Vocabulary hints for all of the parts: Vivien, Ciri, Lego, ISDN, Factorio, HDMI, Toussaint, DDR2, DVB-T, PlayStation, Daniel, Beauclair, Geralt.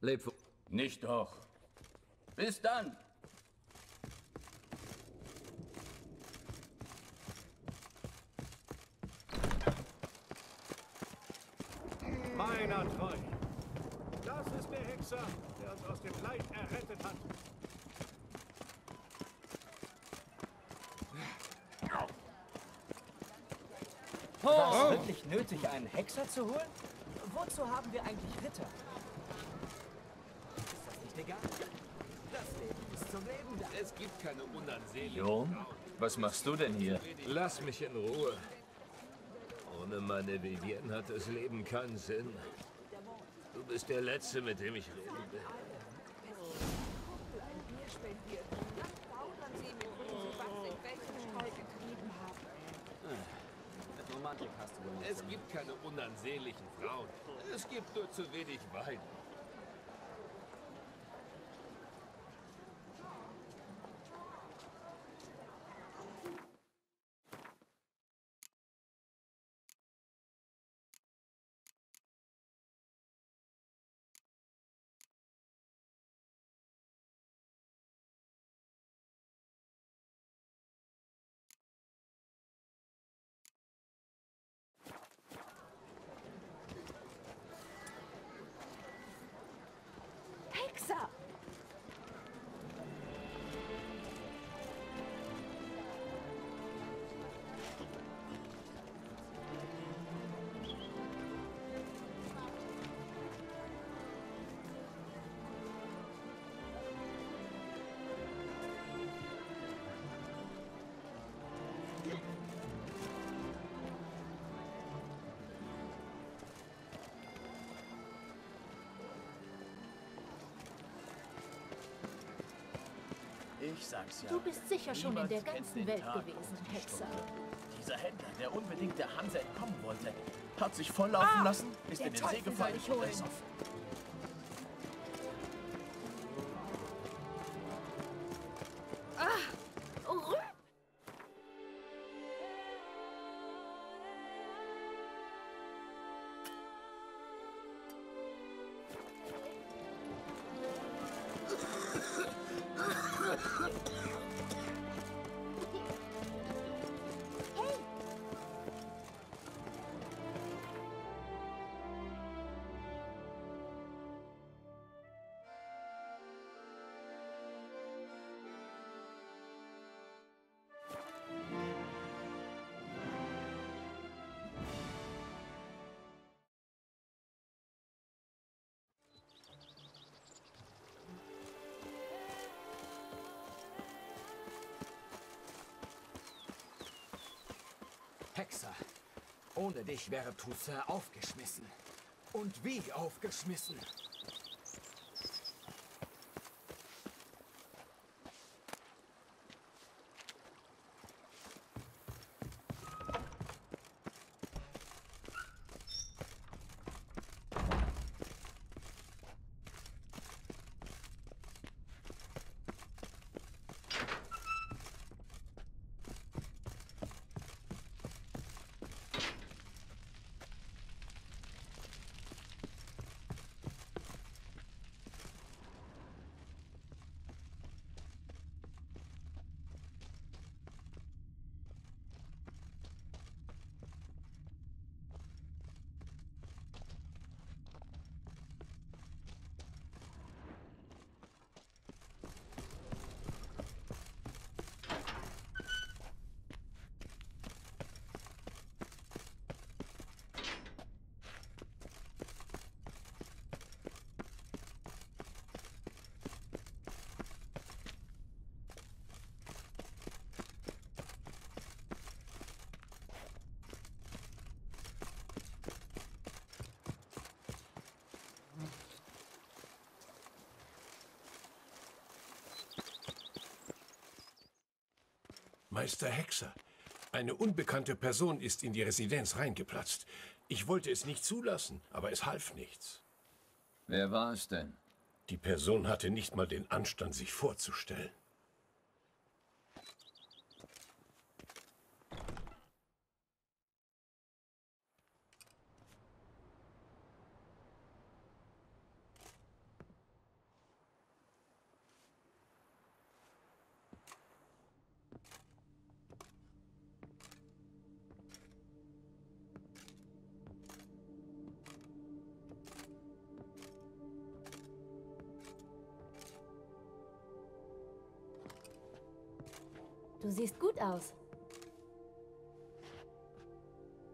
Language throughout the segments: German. Leb wohl. Nicht doch. Bis dann. Meiner treu. Das ist der Hexer, der uns aus dem Leid errettet hat. War es wirklich nötig, einen Hexer zu holen? Wozu haben wir eigentlich Ritter? Ist das nicht egal? Das Leben ist zum Leben da. Es gibt keine unansehlichen. Jo, was machst du denn hier? Lass mich in Ruhe. Ohne meine Vivien hat das Leben keinen Sinn. Du bist der Letzte, mit dem ich reden will. Es gibt keine unansehnlichen Frauen. Es gibt nur zu wenig Wein. Ich sag's ja. Du bist sicher schon in der ganzen Welt gewesen, Hexer. Dieser Händler, der unbedingt der Hanse entkommen wollte, hat sich volllaufen lassen, ist in den See gefallen und ersoffen. Hexer, ohne dich wäre Toussaint aufgeschmissen. Und wie aufgeschmissen. Meister Hexer, eine unbekannte Person ist in die Residenz reingeplatzt. Ich wollte es nicht zulassen, aber es half nichts. Wer war es denn? Die Person hatte nicht mal den Anstand, sich vorzustellen. Du siehst gut aus.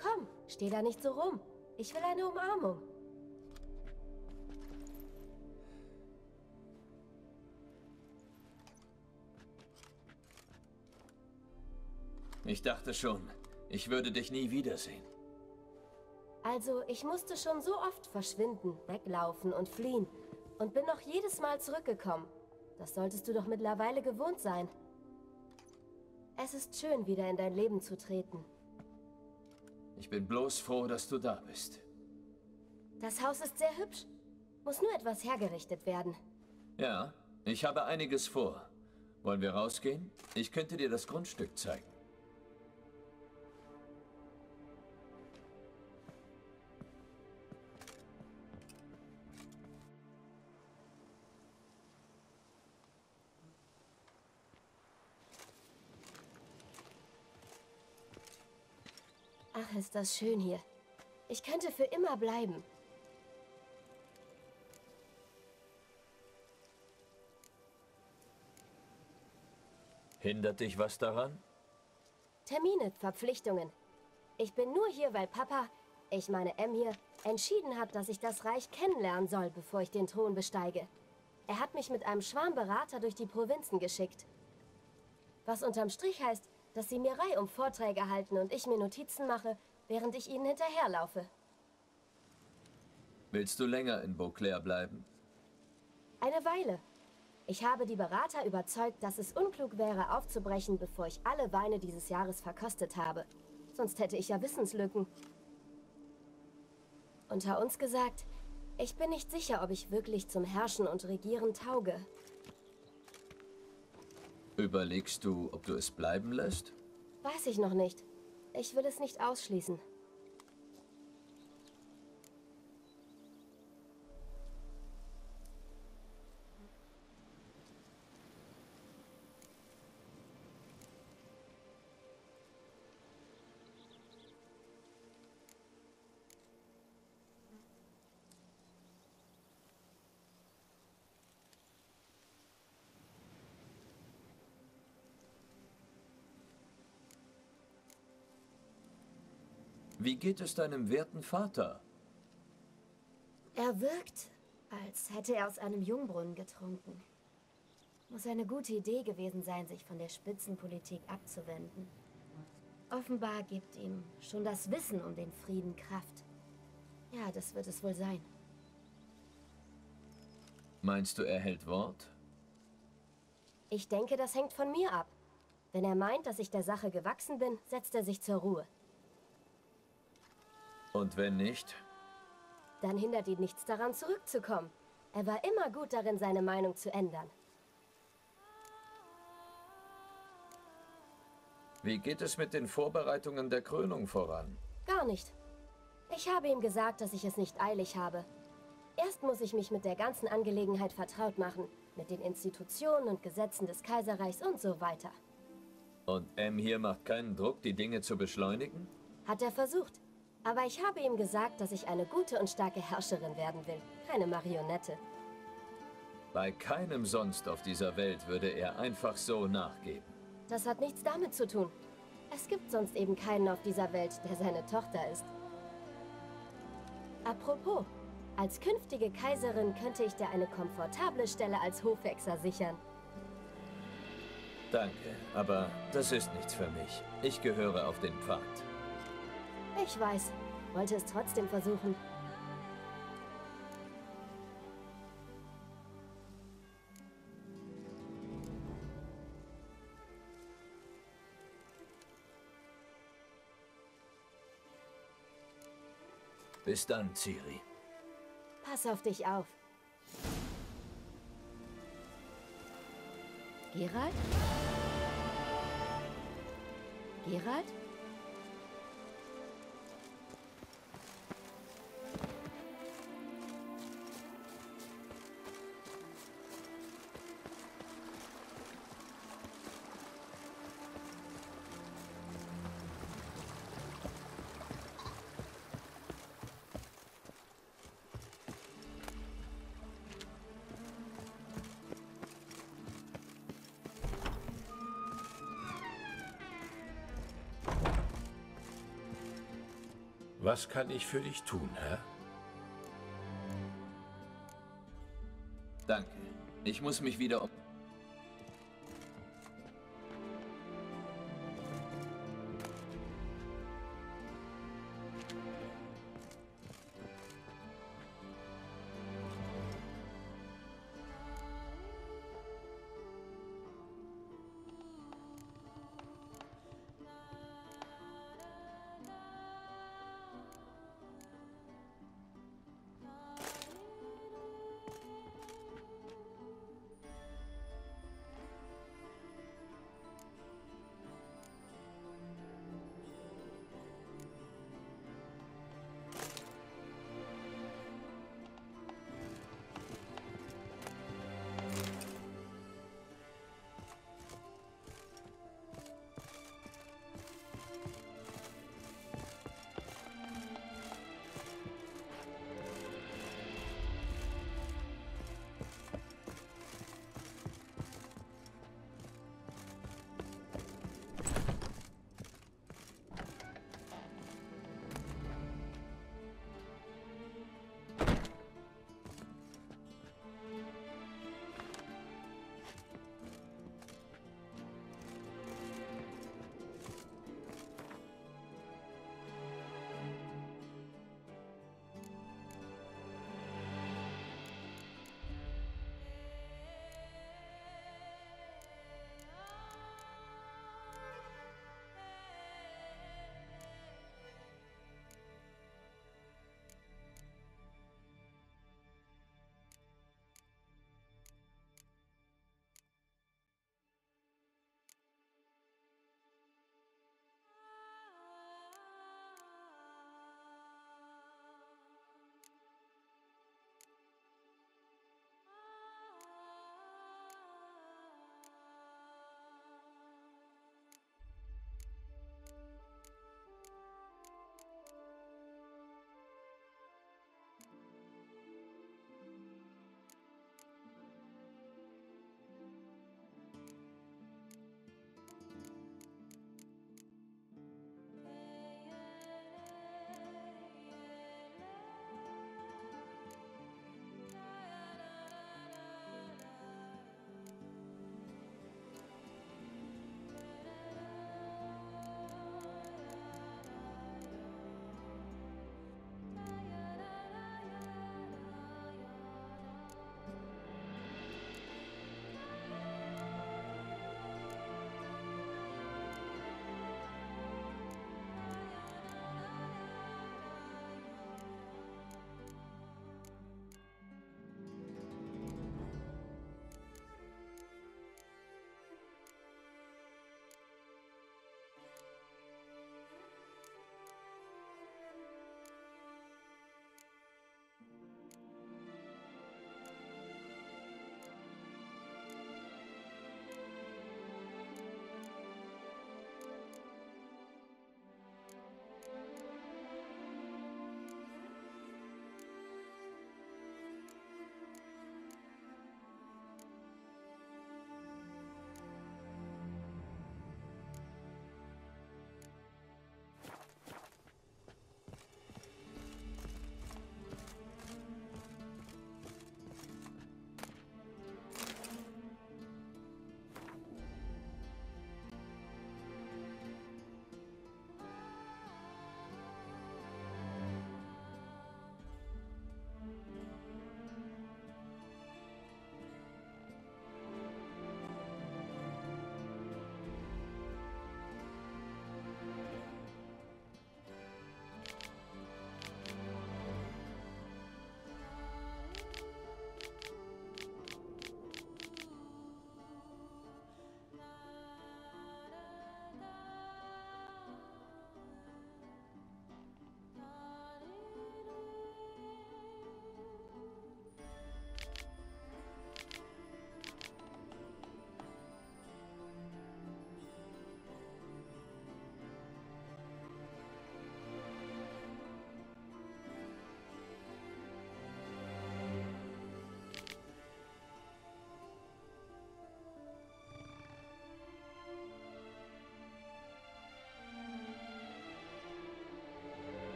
Komm, steh da nicht so rum. Ich will eine Umarmung. Ich dachte schon, ich würde dich nie wiedersehen. Also, ich musste schon so oft verschwinden, weglaufen und fliehen und bin noch jedes Mal zurückgekommen. Das solltest du doch mittlerweile gewohnt sein. Es ist schön, wieder in dein Leben zu treten. Ich bin bloß froh, dass du da bist. Das Haus ist sehr hübsch. Muss nur etwas hergerichtet werden. Ja, ich habe einiges vor. Wollen wir rausgehen? Ich könnte dir das Grundstück zeigen. Ach, ist das schön hier. Ich könnte für immer bleiben. Hindert dich was daran? Termine, Verpflichtungen. Ich bin nur hier, weil Papa, ich meine M hier, entschieden hat, dass ich das Reich kennenlernen soll, bevor ich den Thron besteige. Er hat mich mit einem Schwarmberater durch die Provinzen geschickt. Was unterm Strich heißt, dass sie mir reihum Vorträge halten und ich mir Notizen mache, während ich ihnen hinterherlaufe. Willst du länger in Beauclair bleiben? Eine Weile. Ich habe die Berater überzeugt, dass es unklug wäre, aufzubrechen, bevor ich alle Weine dieses Jahres verkostet habe. Sonst hätte ich ja Wissenslücken. Unter uns gesagt, ich bin nicht sicher, ob ich wirklich zum Herrschen und Regieren tauge. Überlegst du, ob du es bleiben lässt? Weiß ich noch nicht. Ich will es nicht ausschließen. Wie geht es deinem werten Vater? Er wirkt, als hätte er aus einem Jungbrunnen getrunken. Muss eine gute Idee gewesen sein, sich von der Spitzenpolitik abzuwenden. Offenbar gibt ihm schon das Wissen um den Frieden Kraft. Ja, das wird es wohl sein. Meinst du, er hält Wort? Ich denke, das hängt von mir ab. Wenn er meint, dass ich der Sache gewachsen bin, setzt er sich zur Ruhe. Und wenn nicht? Dann hindert ihn nichts daran, zurückzukommen. Er war immer gut darin, seine Meinung zu ändern. Wie geht es mit den Vorbereitungen der Krönung voran? Gar nicht. Ich habe ihm gesagt, dass ich es nicht eilig habe. Erst muss ich mich mit der ganzen Angelegenheit vertraut machen, mit den Institutionen und Gesetzen des Kaiserreichs und so weiter. Und M hier macht keinen Druck, die Dinge zu beschleunigen? Hat er versucht. Aber ich habe ihm gesagt, dass ich eine gute und starke Herrscherin werden will, keine Marionette. Bei keinem sonst auf dieser Welt würde er einfach so nachgeben. Das hat nichts damit zu tun. Es gibt sonst eben keinen auf dieser Welt, der seine Tochter ist. Apropos, als künftige Kaiserin könnte ich dir eine komfortable Stelle als Hofhexer sichern. Danke, aber das ist nichts für mich. Ich gehöre auf den Pfad. Ich weiß. Wollte es trotzdem versuchen. Bis dann, Ciri. Pass auf dich auf. Geralt? Geralt? Was kann ich für dich tun, Herr? Danke. Ich muss mich wieder um...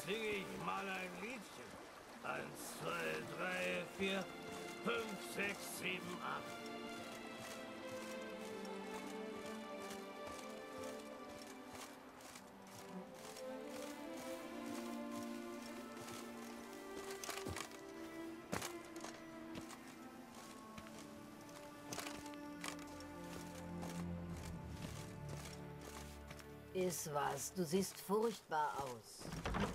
singe ich mal ein Liedchen. 1, 2, 3, 4, 5, 6, 7, 8. Ist was, du siehst furchtbar aus.